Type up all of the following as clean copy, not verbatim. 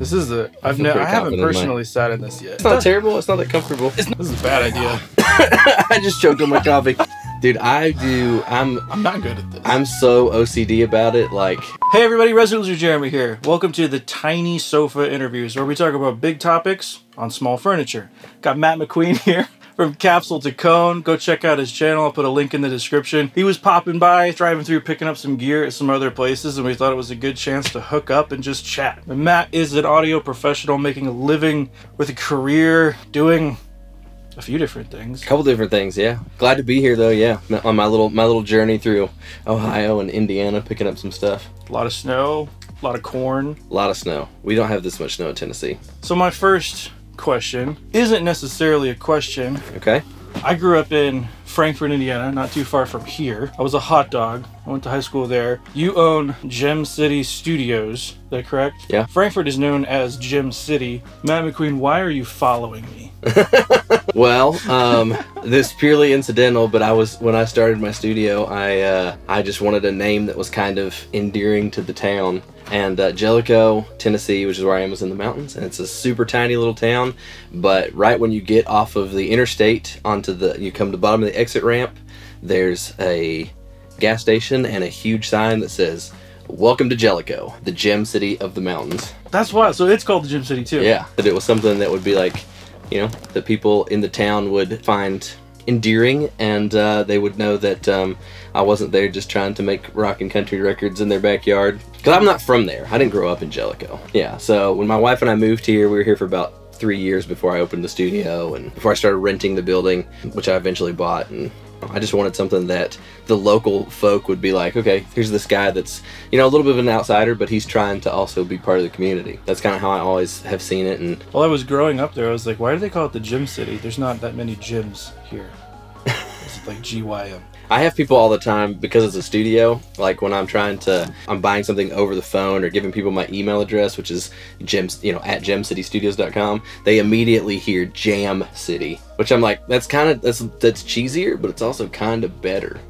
This is a, I haven't personally sat in this yet. It's not terrible, it's not that comfortable. It's not, this is a bad idea. I just choked on my coffee. Dude, I'm not good at this. I'm so OCD about it, like... Hey everybody, Resident Loser Jeremy here. Welcome to the Tiny Sofa Interviews, where we talk about big topics on small furniture. Got Matt McQueen here, from Capsule to Cone. Go check out his channel, I'll put a link in the description. He was popping by, driving through, picking up some gear at some other places, and we thought it was a good chance to hook up and just chat. And Matt is an audio professional making a living with a career, doing... a few different things. A couple different things, yeah. Glad to be here though, yeah. On my little journey through Ohio and Indiana, picking up some stuff. A lot of snow, a lot of corn. A lot of snow. We don't have this much snow in Tennessee. So my first question isn't necessarily a question. Okay. I grew up in Frankfort, Indiana, not too far from here. I was a hot dog. I went to high school there. You own Gem City Studios, is that correct? Yeah. Frankfort is known as Gem City. Matt McQueen, why are you following me? Well, this purely incidental, but I was, when I started my studio, I just wanted a name that was kind of endearing to the town. And Jellico, Tennessee, which is where I am, is in the mountains, and it's a super tiny little town. But right when you get off of the interstate onto the, you come to the bottom of the exit ramp, there's a gas station and a huge sign that says, "Welcome to Jellico, the Gem City of the mountains." That's why. So it's called the Gem City too. Yeah, but it was something that would be like, you know, the people in the town would find endearing, and they would know that I wasn't there just trying to make rock and country records in their backyard, because I'm not from there. I didn't grow up in Jellico. Yeah, so when my wife and I moved here, we were here for about 3 years before I opened the studio and before I started renting the building, which I eventually bought. And I just wanted something that the local folk would be like, okay, here's this guy that's, you know, a little bit of an outsider, but he's trying to also be part of the community. That's kind of how I always have seen it. And while I was growing up there, I was like, why do they call it the Gem City? There's not that many gyms here. It's like GYM. I have people all the time, because it's a studio, like when I'm trying to, I'm buying something over the phone or giving people my email address, which is at gemcitystudios.com, they immediately hear Jam City, which I'm like, that's kind of, that's cheesier, but it's also kind of better.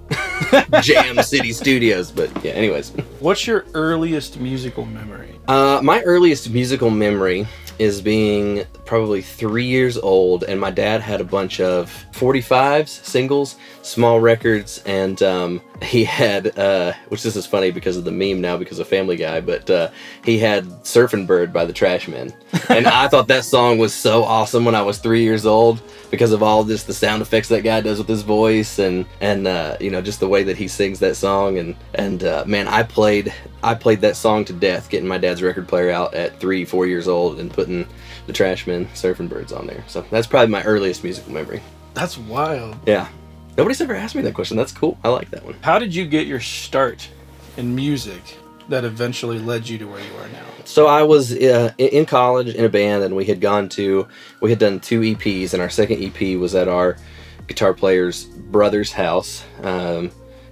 Jam City Studios, but yeah, anyways. What's your earliest musical memory? My earliest musical memory is being probably 3 years old, and my dad had a bunch of 45s, singles, small records, and he had, which this is funny because of the meme now because of Family Guy, but he had Surfin' Bird by The Trashmen. And I thought that song was so awesome when I was 3 years old because of all this, the sound effects that guy does with his voice, and you know, just the way that he sings that song. And man, I played that song to death, getting my dad's record player out at 3, 4 years old and putting The Trashmen, Surfin' Birds on there. So that's probably my earliest musical memory. That's wild. Yeah. Nobody's ever asked me that question. That's cool. I like that one. How did you get your start in music that eventually led you to where you are now? So I was in college in a band, and we had done 2 EPs, and our second EP was at our guitar player's brother's house.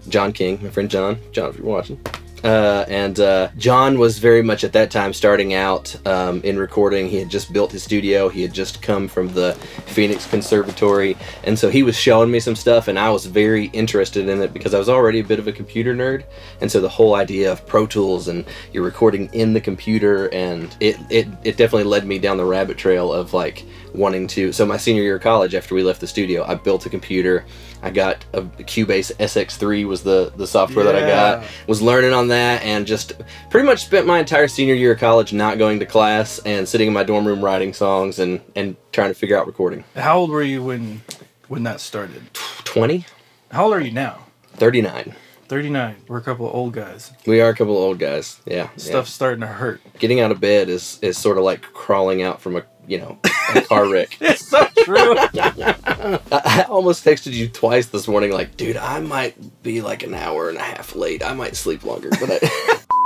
John King, my friend John. John, if you're watching. John was very much at that time starting out in recording. He had just built his studio. He had just come from the Phoenix Conservatory, and so he was showing me some stuff, and I was very interested in it because I was already a bit of a computer nerd, and so the whole idea of Pro Tools and you're recording in the computer, and it definitely led me down the rabbit trail of like wanting to. So my senior year of college, after we left the studio, I built a computer. I got a Cubase sx3 was the software, yeah, that I got, was learning on that, and just pretty much spent my entire senior year of college not going to class and sitting in my dorm room writing songs and trying to figure out recording. How old were you when that started? 20. How old are you now? 39. 39. We're a couple of old guys. We are a couple of old guys. Yeah. Stuff's starting to hurt. Getting out of bed is sort of like crawling out from a, you know, a car wreck. It's so true. I almost texted you twice this morning like, dude, I might be like an hour and a half late. I might sleep longer. But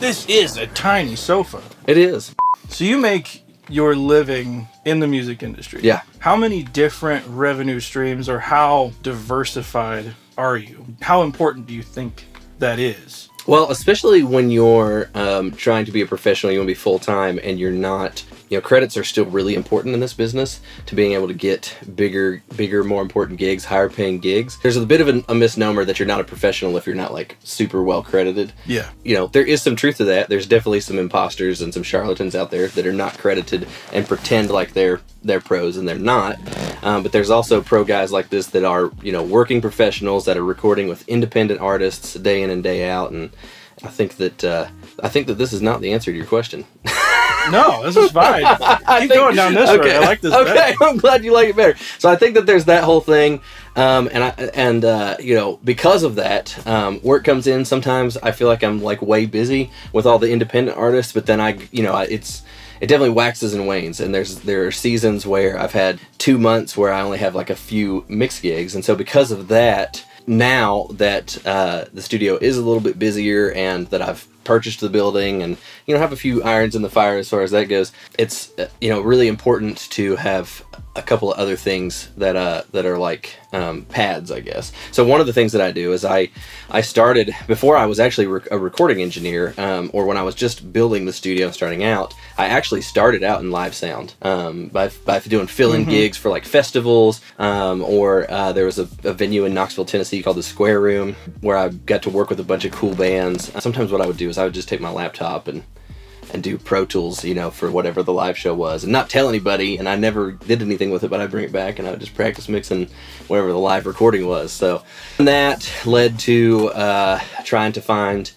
this is a tiny sofa. It is. So you make your living in the music industry. Yeah. How many different revenue streams, or how diversified are you? How important do you think that is? Well, especially when you're trying to be a professional, you want to be full-time, and you're not, you know, credits are still really important in this business to being able to get bigger, more important gigs, higher paying gigs. There's a bit of a misnomer that you're not a professional if you're not like super well credited. Yeah. You know, there is some truth to that. There's definitely some imposters and some charlatans out there that are not credited and pretend like they're pros and they're not. But there's also pro guys like this that are, you know, working professionals that are recording with independent artists day in and day out. And I think that this is not the answer to your question. No, this is fine. Keep going down this road. I like this better. I'm glad you like it better. So I think that there's that whole thing, you know, because of that, work comes in. Sometimes I feel like I'm like way busy with all the independent artists, but then it definitely waxes and wanes, and there are seasons where I've had 2 months where I only have like a few mix gigs, and so because of that. Now that the studio is a little bit busier and that I've purchased the building and, you know, have a few irons in the fire as far as that goes, it's, you know, really important to have a couple of other things that that are like pads, I guess. So one of the things that I do is I started, before I was actually a recording engineer, or when I was just building the studio and starting out, I actually started out in live sound by doing fill-in gigs for like festivals, there was a venue in Knoxville, Tennessee called the Square Room where I got to work with a bunch of cool bands. Sometimes what I would do is I would just take my laptop and do Pro Tools, you know, for whatever the live show was, and not tell anybody, and I never did anything with it, but I'd bring it back and I would just practice mixing whatever the live recording was. So that led to trying to find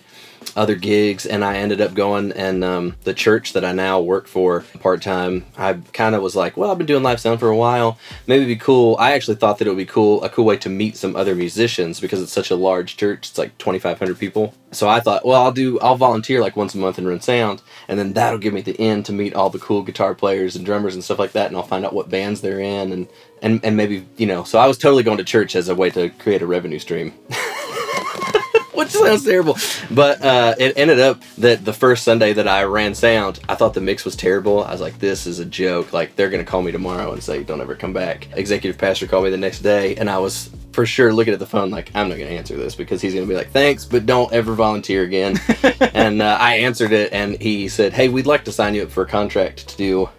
other gigs, and I ended up going, and the church that I now work for part-time, I kind of was like, well, I've been doing live sound for a while, maybe it'd be cool. I actually thought that it would be cool, a cool way to meet some other musicians, because it's such a large church, it's like 2,500 people. So I thought, well, I'll volunteer like once a month and run sound, and then that'll give me the end to meet all the cool guitar players and drummers and stuff like that, and I'll find out what bands they're in, and maybe, you know, so I was totally going to church as a way to create a revenue stream. Which sounds terrible, but it ended up that the first Sunday that I ran sound, I thought the mix was terrible. I was like, this is a joke. Like, they're gonna call me tomorrow and say, don't ever come back. Executive pastor called me the next day, and I was for sure looking at the phone like, I'm not gonna answer this because he's gonna be like, thanks, but don't ever volunteer again. And I answered it, and he said, hey, we'd like to sign you up for a contract to do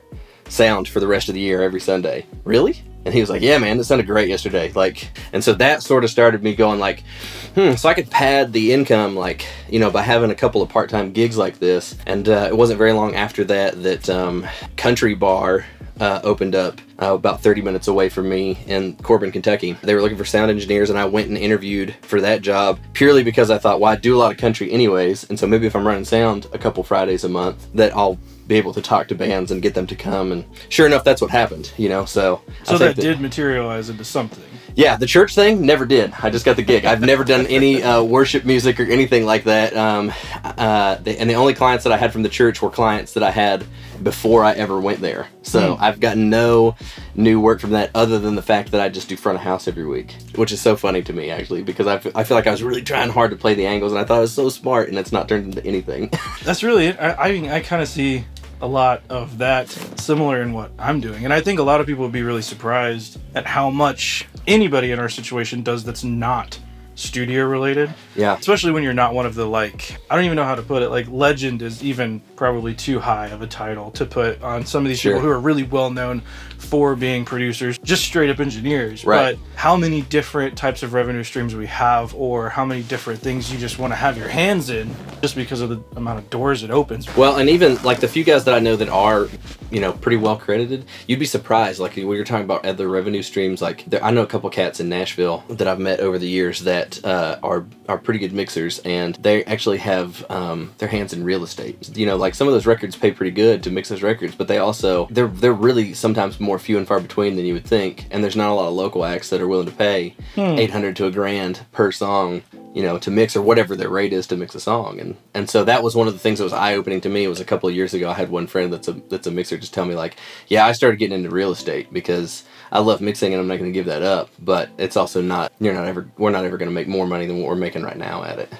sound for the rest of the year every Sunday. Really? And he was like, yeah, man, that sounded great yesterday. Like, and so that sort of started me going like, so I could pad the income, like, you know, by having a couple of part-time gigs like this. And it wasn't very long after that that Country Bar opened up about 30 minutes away from me in Corbin, Kentucky. They were looking for sound engineers, and I went and interviewed for that job purely because I thought, well, I do a lot of country anyways. And so maybe if I'm running sound a couple Fridays a month, that I'll be able to talk to bands and get them to come, and sure enough, that's what happened, you know. So that did materialize into something. Yeah, the church thing never did. I just got the gig. I've never done any worship music or anything like that. And the only clients that I had from the church were clients that I had before I ever went there. So I've gotten no new work from that other than the fact that I just do front of house every week, which is so funny to me, actually, because I feel like I was really trying hard to play the angles, and I thought I was so smart, and it's not turned into anything. That's really it. I kind of see a lot of that similar in what I'm doing, and I think a lot of people would be really surprised at how much anybody in our situation does that's not studio related. Yeah, especially when you're not one of the, like, I don't even know how to put it, like, legend is even probably too high of a title to put on some of these people who are really well known for being producers, just straight up engineers, right? But how many different types of revenue streams we have, or how many different things you just want to have your hands in just because of the amount of doors it opens. Well, and even like the few guys that I know that are, you know, pretty well credited, you'd be surprised, like when you're talking about other revenue streams, like I know a couple cats in Nashville that I've met over the years that are pretty good mixers, and they actually have their hands in real estate, you know, like some of those records pay pretty good to mix those records, but they also they're really sometimes more few and far between than you would think, and there's not a lot of local acts that are willing to pay $800 to $1,000 per song, you know, to mix, or whatever their rate is to mix a song. And so that was one of the things that was eye-opening to me. It was a couple of years ago, I had one friend that's a mixer just tell me, like, yeah, I started getting into real estate because I love mixing and I'm not going to give that up, but it's also not, we're not ever going to make more money than what we're making right now at it.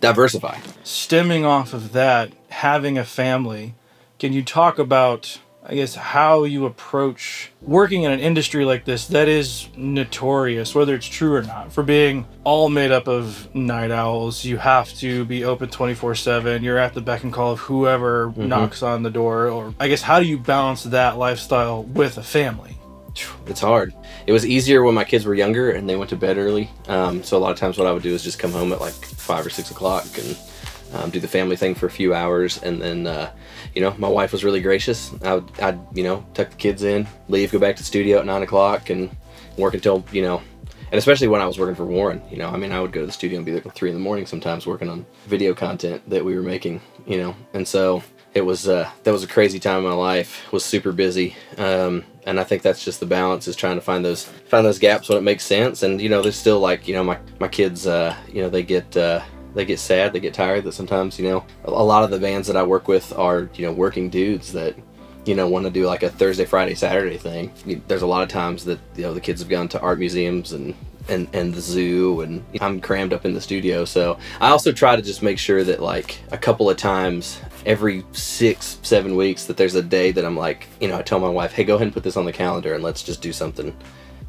Diversify. Stemming off of that, having a family, can you talk about I guess, how you approach working in an industry like this that is notorious, whether it's true or not, for being all made up of night owls. You have to be open 24/7. You're at the beck and call of whoever knocks on the door. Or I guess, how do you balance that lifestyle with a family? It's hard. It was easier when my kids were younger and they went to bed early. So a lot of times what I would do is just come home at like 5 or 6 o'clock and do the family thing for a few hours. And then, you know, my wife was really gracious. I'd, you know, tuck the kids in, leave, go back to the studio at 9 o'clock and work until, you know, and especially when I was working for Warren, you know, I mean, I would go to the studio and be there till 3 in the morning sometimes working on video content that we were making, you know. And so it was, that was a crazy time in my life. It was super busy. And I think that's just the balance, is trying to find those gaps when it makes sense. And, you know, there's still, like, you know, my kids, you know, they get sad, they get tired, that sometimes, you know, a lot of the bands that I work with are, you know, working dudes that, you know, want to do like a Thursday, Friday, Saturday thing. There's a lot of times that, you know, the kids have gone to art museums and the zoo, and I'm crammed up in the studio. So I also try to just make sure that, like, a couple of times every 6, 7 weeks, that there's a day that I'm like, you know, I tell my wife, hey, go ahead and put this on the calendar and let's just do something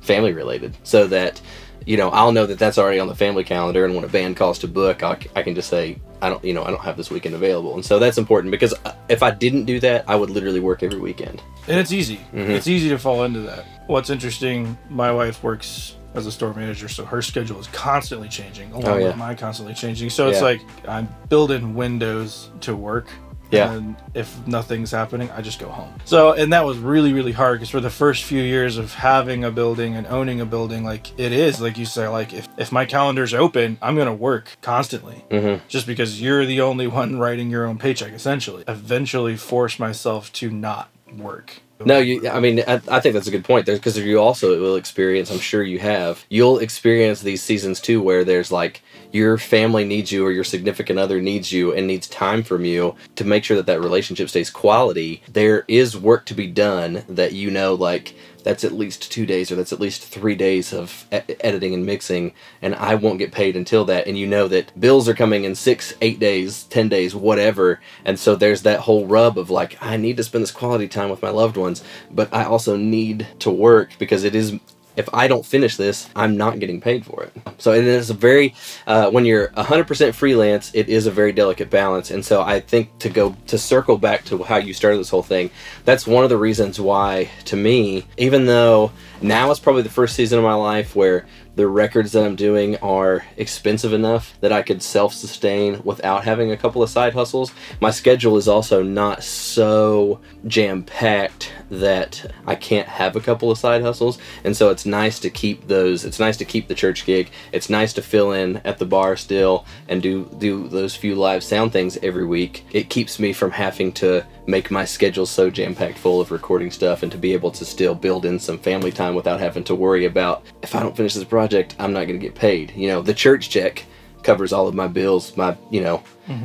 family related, so that, you know, I'll know that that's already on the family calendar, and when a band calls to book, I can just say, I don't, you know, I don't have this weekend available. And so that's important, because if I didn't do that, I would literally work every weekend. And it's easy. It's easy to fall into that. What's interesting, my wife works as a store manager, so her schedule is constantly changing, along with mine constantly changing. So it's like, I'm building windows to work. And if nothing's happening, I just go home. So, and that was really, really hard, because for the first few years of having a building and owning a building, like, it is, like you say, like, if my calendar's open, I'm going to work constantly, just because you're the only one writing your own paycheck, essentially. Eventually force myself to not work. No, I mean, I think that's a good point there, because you also will experience, I'm sure you have, you'll experience these seasons too, where there's like, your family needs you, or your significant other needs you and needs time from you to make sure that that relationship stays quality. There is work to be done that, you know, like, that's at least 2 days, or that's at least 3 days of editing and mixing, and I won't get paid until that. And you know that bills are coming in 6, 8 days, 10 days, whatever. And so there's that whole rub of like, I need to spend this quality time with my loved ones, but I also need to work, because it is, if I don't finish this, I'm not getting paid for it. So it is a very, when you're 100% freelance, it is a very delicate balance. And so I think to circle back to how you started this whole thing, that's one of the reasons why, to me, even though now it's probably the first season of my life where the records that I'm doing are expensive enough that I could self-sustain without having a couple of side hustles, my schedule is also not so jam-packed that I can't have a couple of side hustles. And so it's nice to keep those. It's nice to keep the church gig. It's nice to fill in at the bar still and do those few live sound things every week. It keeps me from having to make my schedule so jam-packed full of recording stuff, and to be able to still build in some family time without having to worry about, if I don't finish this project, I'm not going to get paid. You know, the church check covers all of my bills, my, you know,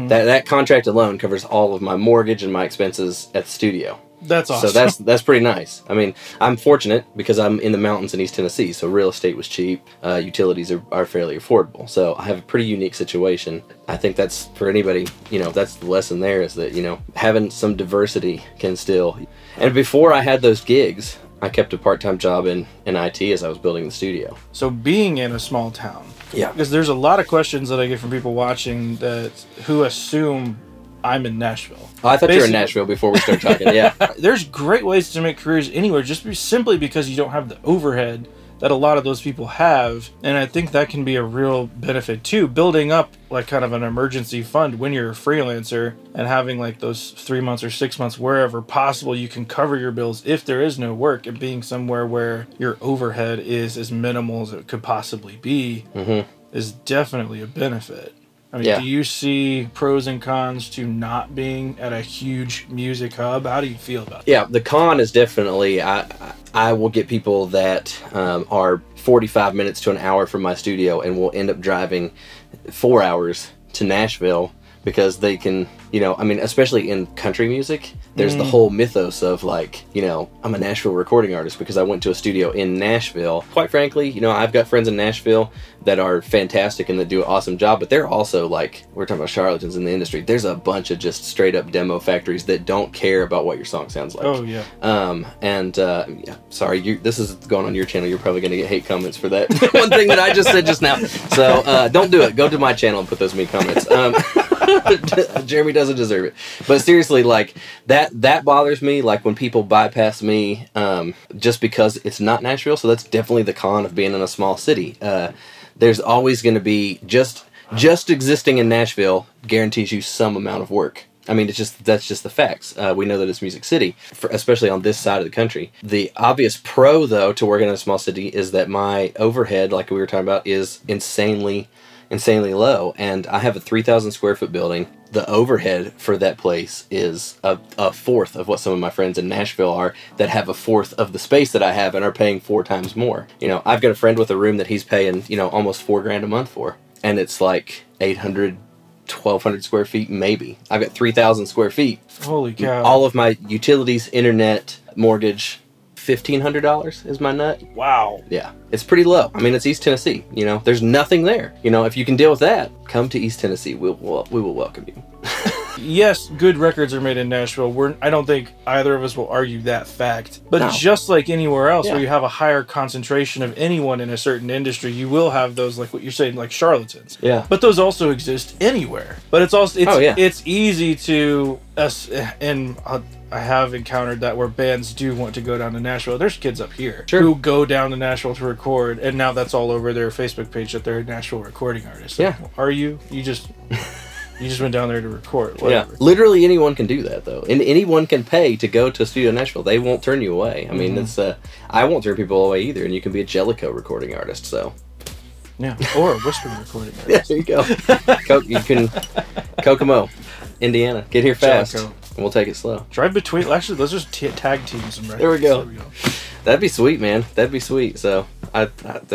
that contract alone covers all of my mortgage and my expenses at the studio. That's awesome. So that's pretty nice. I mean, I'm fortunate because I'm in the mountains in East Tennessee, so real estate was cheap. Utilities are fairly affordable. So I have a pretty unique situation. I think that's, for anybody, you know, that's the lesson there, is that, you know, having some diversity can still. And before I had those gigs, I kept a part-time job in IT as I was building the studio. So being in a small town. Yeah. Because there's a lot of questions that I get from people watching that who assume I'm in Nashville. Oh, I thought you were in Nashville before we started talking. Yeah. There's great ways to make careers anywhere, just simply because you don't have the overhead that a lot of those people have. And I think that can be a real benefit too, building up like kind of an emergency fund when you're a freelancer, and having like those 3 months or 6 months, wherever possible, you can cover your bills if there is no work, and being somewhere where your overhead is as minimal as it could possibly be is definitely a benefit. I mean, do you see pros and cons to not being at a huge music hub? How do you feel about that? Yeah, the con is definitely, I will get people that are 45 minutes to an hour from my studio and will end up driving 4 hours to Nashville because they can, you know, I mean, especially in country music, There's the whole mythos of, like, you know, I'm a Nashville recording artist because I went to a studio in Nashville. Quite frankly, you know, I've got friends in Nashville that are fantastic and that do an awesome job, but they're also, like, we're talking about charlatans in the industry. There's a bunch of just straight up demo factories that don't care about what your song sounds like. Oh yeah. Yeah, sorry, this is going on your channel. You're probably going to get hate comments for that one thing that I just said just now. So don't do it. Go to my channel and put those mean comments. Jeremy doesn't deserve it. But seriously, like, that bothers me, like, when people bypass me just because it's not Nashville. So that's definitely the con of being in a small city. There's always going to be just existing in Nashville guarantees you some amount of work. I mean, it's just, that's just the facts. We know that it's Music City, especially on this side of the country. The obvious pro, though, to working in a small city is that my overhead, like we were talking about, is insanely low, and I have a 3,000 square foot building. The overhead for that place is a fourth of what some of my friends in Nashville are that have a fourth of the space that I have and are paying 4 times more. You know, I've got a friend with a room that he's paying, you know, almost $4 grand a month for, and it's like 800, 1,200 square feet, maybe. I've got 3,000 square feet. Holy cow. All of my utilities, internet, mortgage, $1,500 is my nut. Wow. Yeah. It's pretty low. I mean, it's East Tennessee, you know. There's nothing there. You know, if you can deal with that, come to East Tennessee. We will welcome you. Yes, good records are made in Nashville. I don't think either of us will argue that fact. But no. Just like anywhere else, yeah, where you have a higher concentration of anyone in a certain industry, you will have those, like what you're saying, like charlatans. Yeah. But those also exist anywhere. But it's also, it's, oh, yeah, it's easy to us, and I have encountered that where bands do want to go down to Nashville. There's kids up here, sure, who go down to Nashville to record, and now that's all over their Facebook page that they're a Nashville recording artist. Yeah. Like, are you? You just... You just went down there to record, whatever. Yeah, literally anyone can do that, though. And anyone can pay to go to a studio in Nashville. They won't turn you away. I mean, it's, I won't turn people away either, and you can be a Jellico recording artist, so. Yeah, or a Whisper recording artist. Yeah, there you go. You can, Kokomo, Indiana, get here fast, Jellico, and we'll take it slow. Drive between, actually, let's just tag team some records. There we go. There we go. That'd be sweet, man. That'd be sweet. So,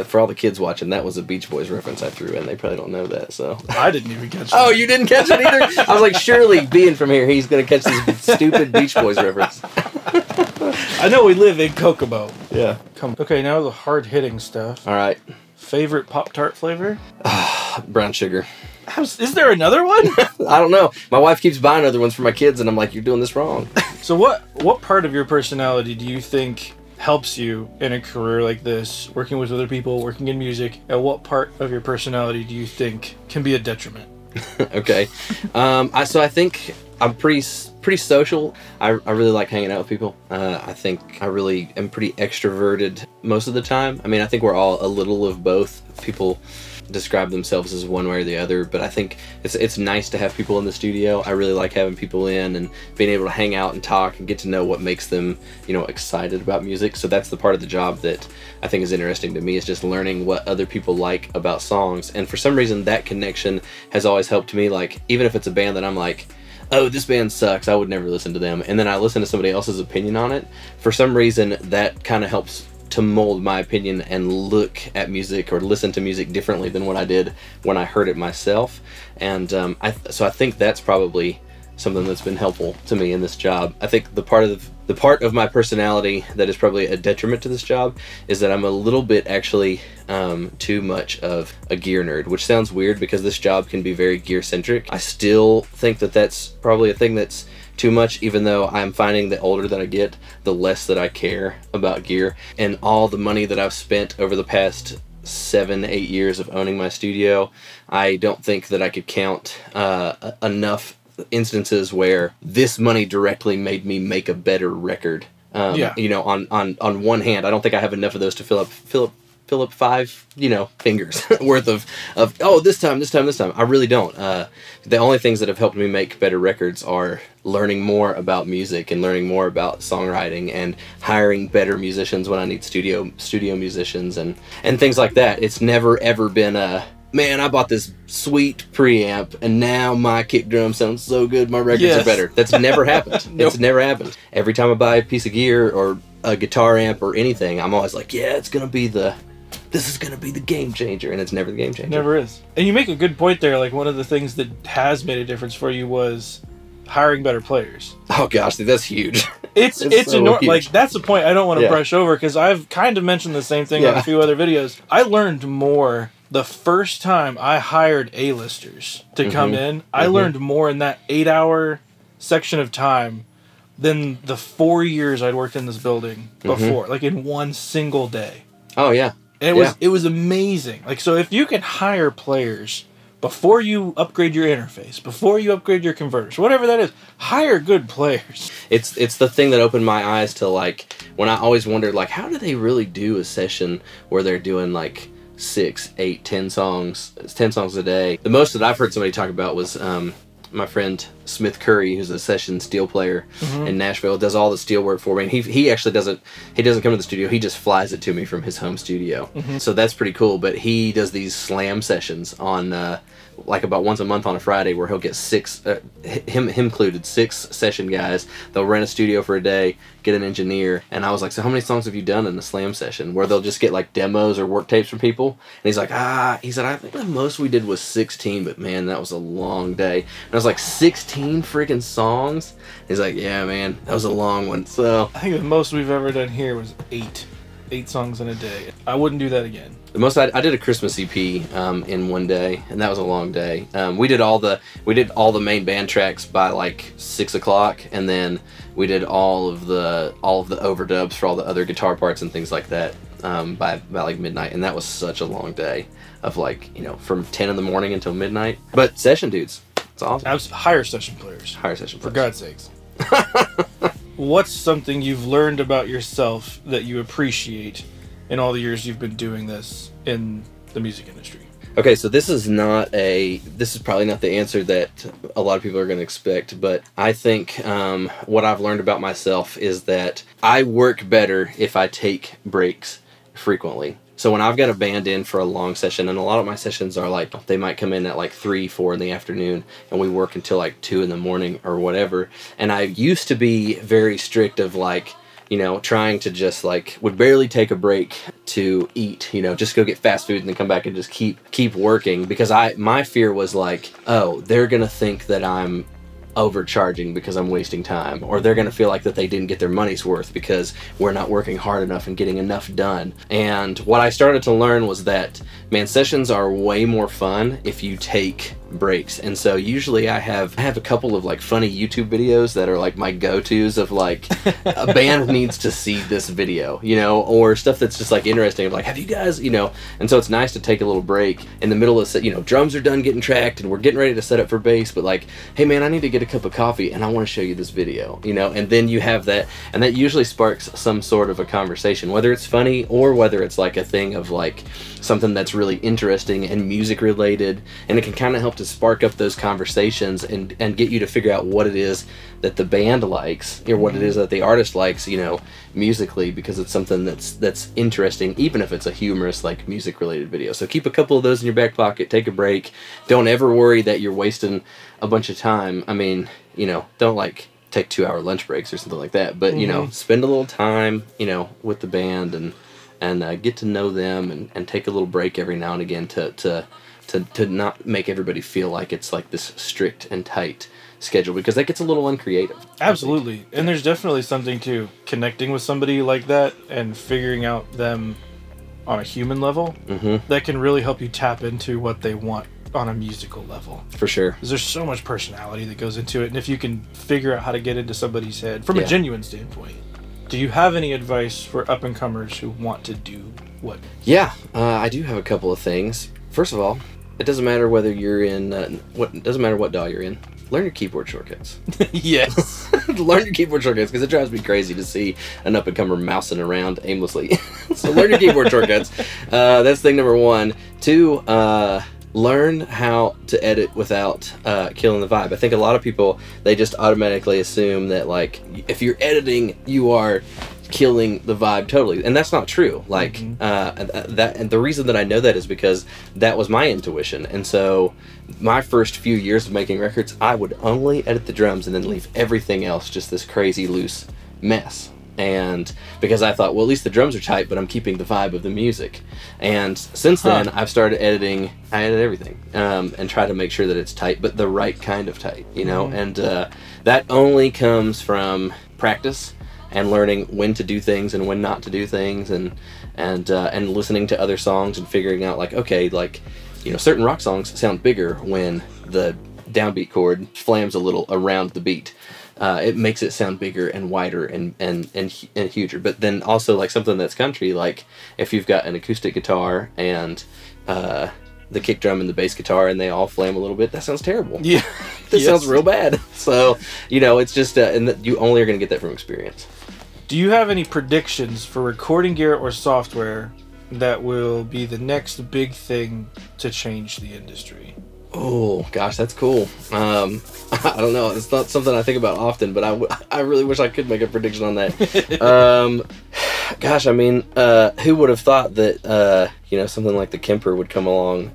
for all the kids watching, that was a Beach Boys reference I threw in. They probably don't know that. So I didn't even catch it. Oh, you didn't catch it either? I was like, surely, being from here, he's going to catch this stupid Beach Boys reference. I know we live in Kokomo. Yeah. Okay, now the hard-hitting stuff. All right. Favorite Pop-Tart flavor? Brown sugar. Is there another one? I don't know. My wife keeps buying other ones for my kids, and I'm like, you're doing this wrong. So what part of your personality do you think helps you in a career like this, working with other people, working in music? At what part of your personality do you think can be a detriment? Okay. So I think I'm pretty social. I really like hanging out with people. I think I really am pretty extroverted most of the time. I mean, I think we're all a little of both. People describe themselves as one way or the other, but I think it's nice to have people in the studio. I really like having people in and being able to hang out and talk and get to know what makes them, you know, excited about music. So that's the part of the job that I think is interesting to me, is just learning what other people like about songs. And for some reason, that connection has always helped me. Like, even if it's a band that I'm like, oh, this band sucks, I would never listen to them, and then I listen to somebody else's opinion on it, for some reason that kind of helps to mold my opinion and look at music or listen to music differently than what I did when I heard it myself. And so I think that's probably something that's been helpful to me in this job. I think the part of my personality that is probably a detriment to this job is that I'm a little bit actually too much of a gear nerd, which sounds weird because this job can be very gear centric. I still think that that's probably a thing that's too much, even though I'm finding the older that I get, the less that I care about gear. And all the money that I've spent over the past 7-8 years of owning my studio, I don't think that I could count enough instances where this money directly made me make a better record. Yeah. You know, on one hand, I don't think I have enough of those to fill up 5, you know, fingers worth of oh, this time. I really don't. The only things that have helped me make better records are learning more about music and learning more about songwriting and hiring better musicians when I need studio musicians and things like that. It's never ever been a, man, I bought this sweet preamp and now my kick drum sounds so good, my records, yes, are better. That's never happened. Nope. It's never happened. Every time I buy a piece of gear or a guitar amp or anything, I'm always like, yeah, it's gonna be the, this is going to be the game changer, and it's never the game changer. Never is. And you make a good point there. Like, one of the things that has made a difference for you was hiring better players. Oh gosh, dude, that's huge. It's so enormous. Like, that's the point I don't want to brush over, because I've kind of mentioned the same thing on a few other videos. I learned more the first time I hired A-listers to come in. I learned more in that 8-hour section of time than the 4 years I'd worked in this building before, like in one single day. Oh yeah. And it was amazing. Like, so if you can hire players before you upgrade your interface, before you upgrade your converters, whatever that is, hire good players. It's the thing that opened my eyes to, like, when I always wondered, like, how do they really do a session where they're doing like 6, 8, 10 songs a day? The most that I've heard somebody talk about was my friend Smith Curry, who's a session steel player in Nashville, does all the steel work for me. And he actually doesn't come to the studio. He just flies it to me from his home studio. So that's pretty cool. But he does these slam sessions on like about once a month on a Friday, where he'll get him included, six session guys. They'll rent a studio for a day, get an engineer. And I was like, so how many songs have you done in a slam session, where they'll just get like demos or work tapes from people? And he's like, he said, I think the most we did was 16, but man, that was a long day. And I was like, 16 freaking songs? And he's like, yeah, man, that was a long one. So I think the most we've ever done here was 8 songs in a day. I wouldn't do that again. The most I did a Christmas EP in one day, and that was a long day. We did all the main band tracks by like 6 o'clock, and then we did all of the overdubs for all the other guitar parts and things like that by like midnight. And that was such a long day of, like, you know, from 10 in the morning until midnight. But session dudes, it's awesome. Hire session players. Hire session players, for God's sakes. What's something you've learned about yourself that you appreciate in all the years you've been doing this in the music industry? Okay, so this is probably not the answer that a lot of people are going to expect, but I think what I've learned about myself is that I work better if I take breaks frequently. So when I've got a band in for a long session, and a lot of my sessions are like, they might come in at like 3, 4 in the afternoon, and we work until like 2 in the morning or whatever. And I used to be very strict of, like, you know, trying to just, like, would barely take a break to eat, you know, just go get fast food and then come back and just keep working, because my fear was like, oh, they're gonna think that I'm overcharging because I'm wasting time, or they're gonna feel like that they didn't get their money's worth because we're not working hard enough and getting enough done. And what I started to learn was that, man, sessions are way more fun if you take breaks. And so usually I have a couple of like funny YouTube videos that are like my go-tos of, like, a band needs to see this video, you know, or stuff that's just like interesting, like, have you guys, you know. And so it's nice to take a little break in the middle of, you know, drums are done getting tracked and we're getting ready to set up for bass, but like, hey man, I need to get a cup of coffee and I want to show you this video, you know. And then you have that, and that usually sparks some sort of a conversation, whether it's funny or whether it's like a thing of like something that's really interesting and music related, and it can kind of help to spark up those conversations and get you to figure out what it is that the band likes, or what it is that the artist likes, you know, musically, because it's something that's interesting, even if it's a humorous, like, music related video. So keep a couple of those in your back pocket, take a break. Don't ever worry that you're wasting a bunch of time. I mean, you know, don't, like, take 2-hour lunch breaks or something like that, but you know, spend a little time, you know, with the band and get to know them, and take a little break every now and again to not make everybody feel like it's like this strict and tight schedule, because that gets a little uncreative. Absolutely. And there's definitely something to connecting with somebody like that and figuring out them on a human level that can really help you tap into what they want on a musical level. For sure. Because there's so much personality that goes into it. And if you can figure out how to get into somebody's head from a genuine standpoint, do you have any advice for up-and-comers who want to do what? Yeah, I do have a couple of things. First of all, it doesn't matter whether you're in what DAW you're in. Learn your keyboard shortcuts. Yes. Learn your keyboard shortcuts, because it drives me crazy to see an up-and-comer mousing around aimlessly. So learn your keyboard shortcuts. That's thing number one. 2, learn how to edit without killing the vibe. I think a lot of people, they just automatically assume that, like, if you're editing, you are killing the vibe totally, and that's not true. Like and the reason that I know that is because that was my intuition. And so my first few years of making records, I would only edit the drums and then leave everything else just this crazy loose mess, and because I thought, well, at least the drums are tight, but I'm keeping the vibe of the music. And since then I've started editing. I edit everything and try to make sure that it's tight, but the right kind of tight, you know. And That only comes from practice and learning when to do things and when not to do things, and listening to other songs and figuring out, like, okay, like, you know, certain rock songs sound bigger when the downbeat chord flams a little around the beat. It makes it sound bigger and wider and huger. But then also, like, something that's country, like if you've got an acoustic guitar and the kick drum and the bass guitar and they all flam a little bit, that sounds terrible. Yeah. That yes. sounds real bad. So, you know, it's just, and you only are going to get that from experience. Do you have any predictions for recording gear or software that will be the next big thing to change the industry? Oh gosh, that's cool. I don't know. It's not something I think about often, but I really wish I could make a prediction on that. Gosh, I mean, who would have thought that, you know, something like the Kemper would come along?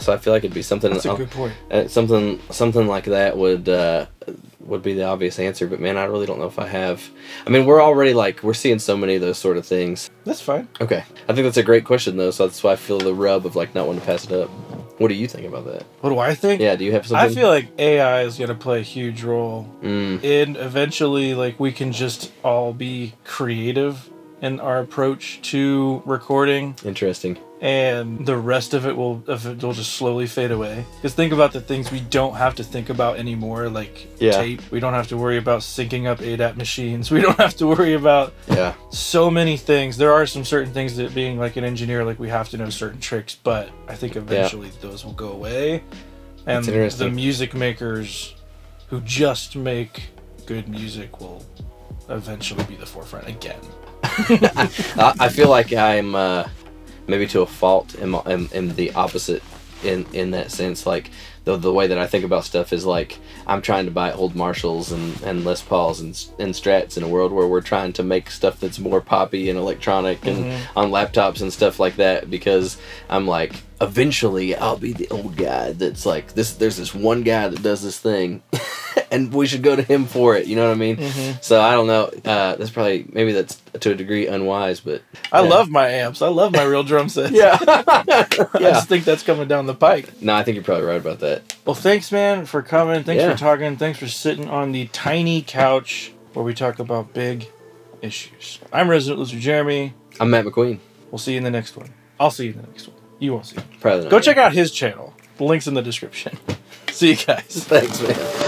So I feel like it'd be something. That's a good point. Something like that would be the obvious answer. But man, I really don't know if I have. I mean, we're already, like, we're seeing so many of those sort of things. That's fine. Okay, I think that's a great question though. So that's why I feel the rub of, like, not wanting to pass it up. What do you think about that? What do I think? Yeah, do you have something? I feel like AI is going to play a huge role. And eventually, like, we can just all be creative in our approach to recording. Interesting. And the rest of it will just slowly fade away. Because think about the things we don't have to think about anymore, like tape. We don't have to worry about syncing up ADAT machines. We don't have to worry about so many things. There are some certain things that, being like an engineer, like, we have to know certain tricks, but I think eventually those will go away. And the music makers who just make good music will eventually be the forefront again. I feel like I'm... maybe to a fault in the opposite in that sense. Like, the way that I think about stuff is, like, I'm trying to buy old Marshalls and Les Pauls and Strats in a world where we're trying to make stuff that's more poppy and electronic and on laptops and stuff like that, because I'm like, eventually I'll be the old guy that's like, there's this one guy that does this thing and we should go to him for it, you know what I mean? So I don't know, that's probably, maybe that's to a degree unwise, but I love my amps, I love my real drum sets. I just think that's coming down the pike. No, I think you're probably right about that. Well, thanks, man, for coming. Thanks for talking. Thanks for sitting on the tiny couch where we talk about big issues. I'm Resident Loser Jeremy. I'm Matt McQueen. We'll see you in the next one. I'll see you in the next one. You won't see it. Probably not. Go check out his channel. The link's in the description. See you guys. Thanks, man.